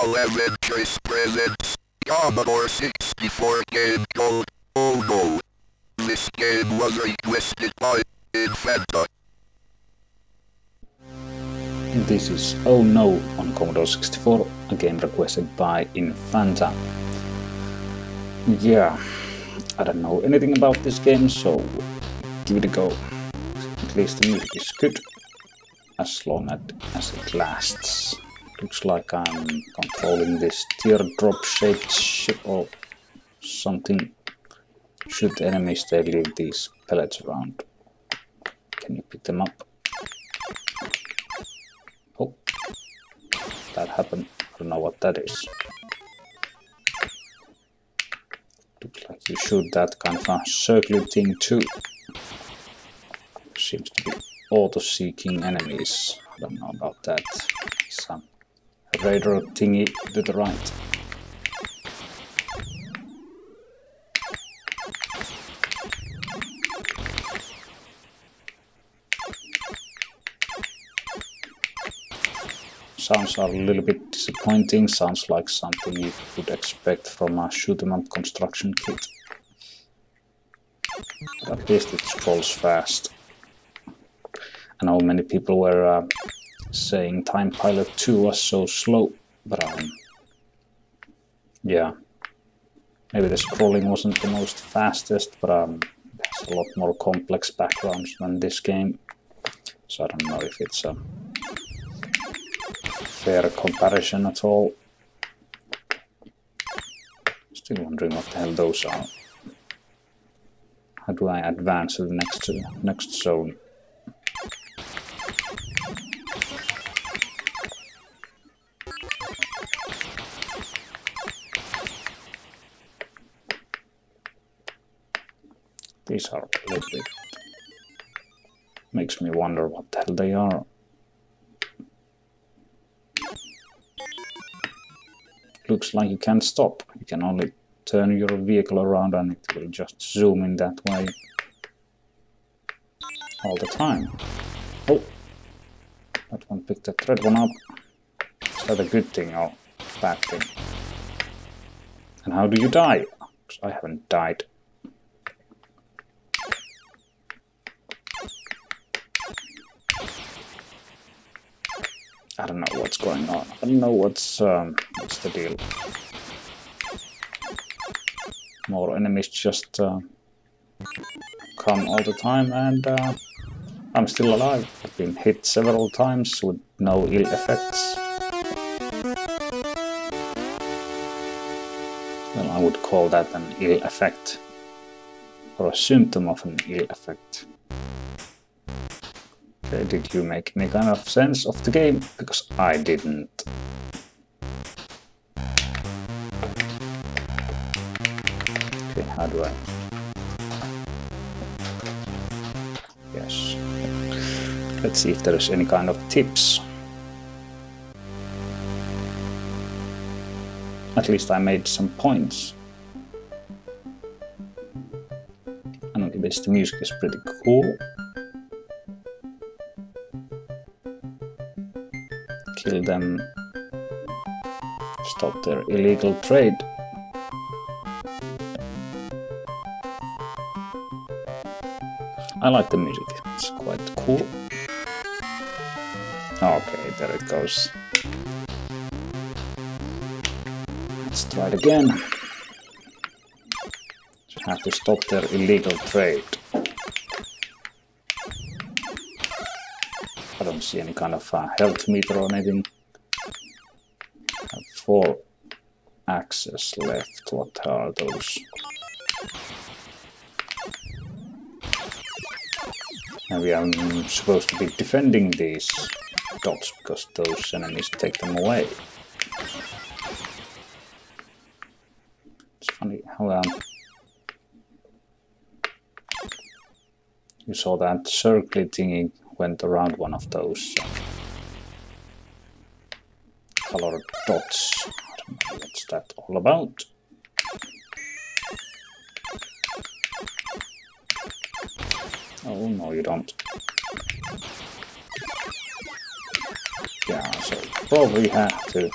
Polaventris presents Commodore 64 game called Oh No! This game was requested by Inphanta. This is Oh No! on Commodore 64, a game requested by Inphanta. Yeah, I don't know anything about this game, so give it a go. At least the music is good, as long as it lasts. Looks like I'm controlling this teardrop shaped ship or something. Shoot enemies, they leave these pellets around. Can you pick them up? Oh, that happened. I don't know what that is. Looks like you shoot that kind of a circular thing too. Seems to be auto-seeking enemies. I don't know about that. Some radar thingy to the right. Sounds are a little bit disappointing. Sounds like something you would expect from a shoot-em-up construction kit. But at least it scrolls fast. I know many people were saying Time Pilot 2 was so slow, but yeah, maybe the scrolling wasn't the most fastest, but there's a lot more complex backgrounds than this game, so I don't know if it's a fair comparison at all. Still wondering what the hell those are. How do I advance to the next zone? These are a little bit... makes me wonder what the hell they are. Looks like you can't stop. You can only turn your vehicle around and it will just zoom in that way all the time. Oh! That one picked that red one up. Is that a good thing or a bad thing? And how do you die? Because I haven't died. I don't know what's going on. I don't know what's the deal. More enemies just come all the time, and I'm still alive. I've been hit several times with no ill effects. Well, I would call that an ill effect, or a symptom of an ill effect. Did you make any kind of sense of the game? Because I didn't. Okay, how do I... yes. Let's see if there is any kind of tips. At least I made some points. And at least the music is pretty cool. Kill them, stop their illegal trade. I like the music, it's quite cool. Okay, there it goes. Let's try it again. Just have to stop their illegal trade. I don't see any kind of health meter or anything. I have 4 axes left. What are those? Maybe I'm supposed to be defending these dots because those enemies take them away. It's funny how you saw that circle thingy. Went around one of those colored dots. I don't know what's that all about. Oh no, you don't. Yeah, so probably have to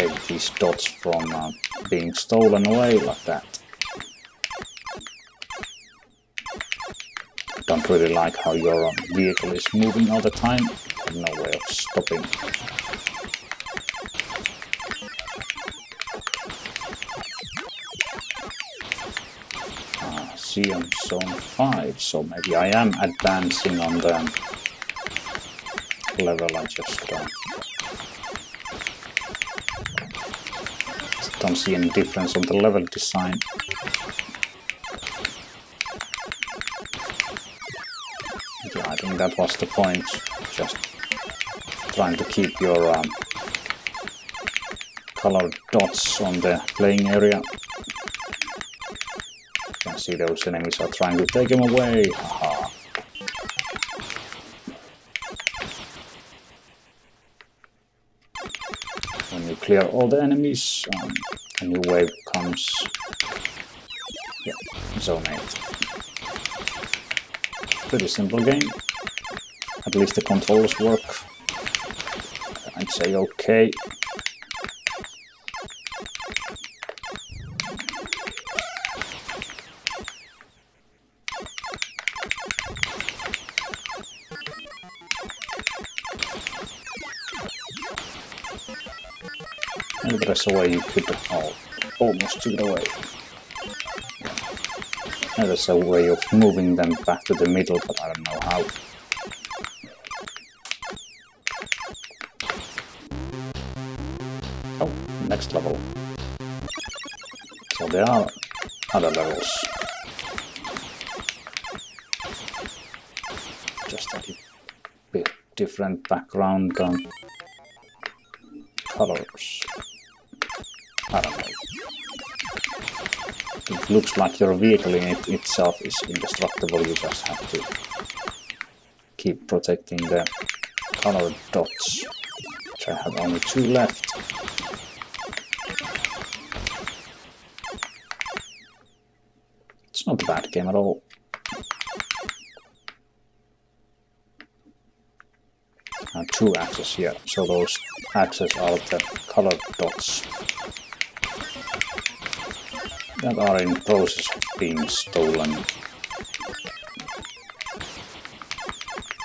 save these dots from being stolen away like that. Don't really like how your vehicle is moving all the time. No way of stopping. See, I'm zone 5, so maybe I am advancing on the level. I just don't see any difference on the level design. Yeah, I think that was the point. Just trying to keep your colored dots on the playing area. You can see those enemies are trying to take them away. Haha. When you clear all the enemies, a new wave comes. Yeah, zone 8. Pretty simple game. At least the controls work. I'd say okay. Maybe there's a way you could almost took it away. And there's a way of moving them back to the middle, but I don't know how. Oh, next level. So there are other levels. Just a bit different background colors. I don't know. It looks like your vehicle in it itself is indestructible. You just have to keep protecting the colored dots, which I have only 2 left. It's not a bad game at all. And 2 axes here, so those axes are the colored dots that are in process of being stolen.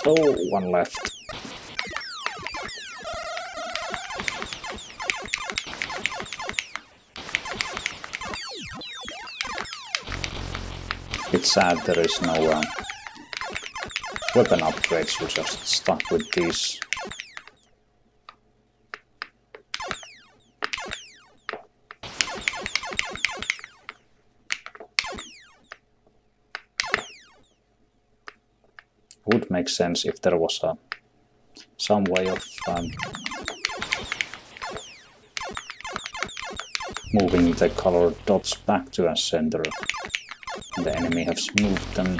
Oh, 1 left. It's sad there is no weapon upgrades, we're just stuck with these sense if there was some way of moving the colored dots back to a center. The enemy has moved them.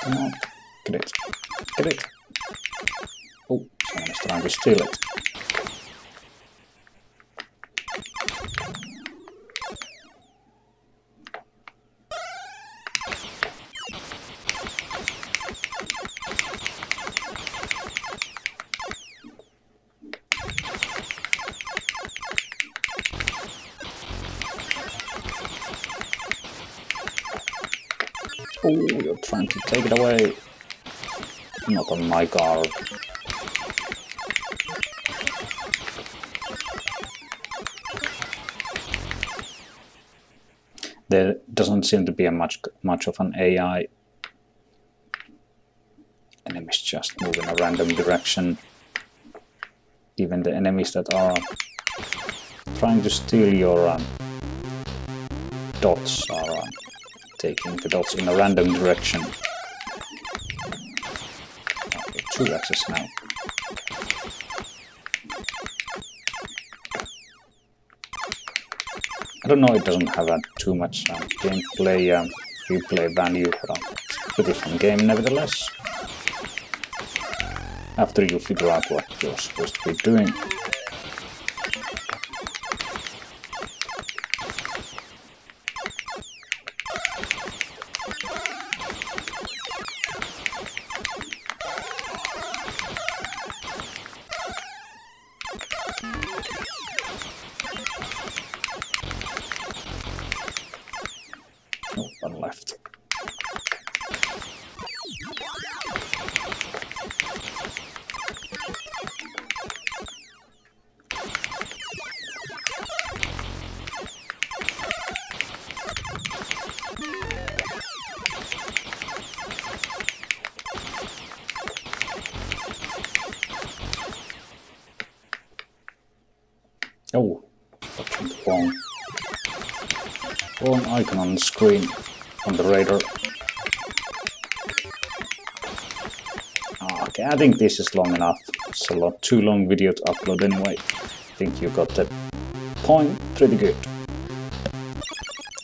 Come on, get it, get it. Oh, someone is trying to steal it. Oh, you're trying to take it away. Not on my guard. There doesn't seem to be a much of an AI. Enemies just move in a random direction. Even the enemies that are trying to steal your dots are taking the dots in a random direction. Okay, 2 axes now. I don't know, it doesn't have too much gameplay, replay value, but it's a pretty fun game nevertheless. After you figure out what you're supposed to be doing. Oh, wrong icon on the screen, on the radar. Okay, I think this is long enough. It's a lot too long video to upload anyway. I think you got the point pretty good.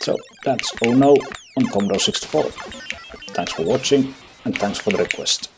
So that's Oh No! on Commodore 64. Thanks for watching and thanks for the request.